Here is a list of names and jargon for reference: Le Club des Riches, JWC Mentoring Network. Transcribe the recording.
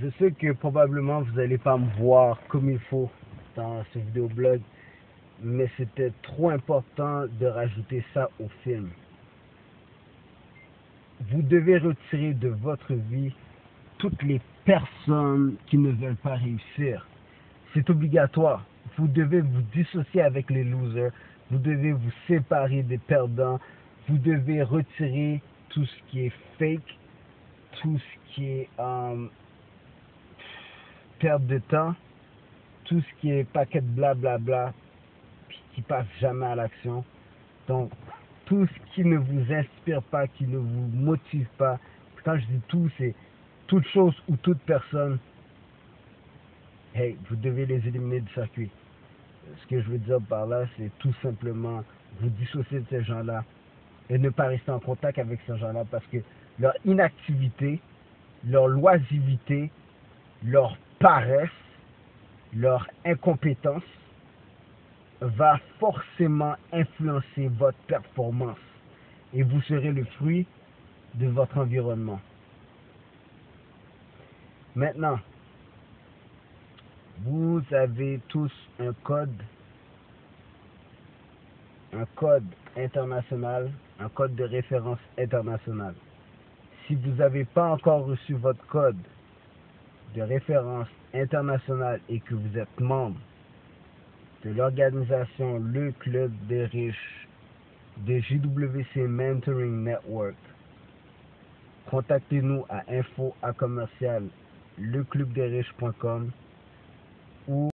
Je sais que probablement vous n'allez pas me voir comme il faut dans ce vidéoblog, mais c'était trop important de rajouter ça au film. Vous devez retirer de votre vie toutes les personnes qui ne veulent pas réussir. C'est obligatoire. Vous devez vous dissocier avec les losers. Vous devez vous séparer des perdants. Vous devez retirer tout ce qui est fake, tout ce qui est perte de temps, tout ce qui est paquet de blablabla qui passe jamais à l'action. Donc, tout ce qui ne vous inspire pas, qui ne vous motive pas. Quand je dis tout, c'est toute chose ou toute personne. Hey, vous devez les éliminer du circuit. Ce que je veux dire par là, c'est tout simplement vous dissocier de ces gens-là et ne pas rester en contact avec ces gens-là parce que leur inactivité, leur loisivité, leur paresse, leur incompétence va forcément influencer votre performance et vous serez le fruit de votre environnement. Maintenant, vous avez tous un code international, un code de référence international. Si vous n'avez pas encore reçu votre code de référence internationale et que vous êtes membre de l'organisation Le Club des Riches de JWC Mentoring Network, contactez-nous à info@leclubdesriches.com.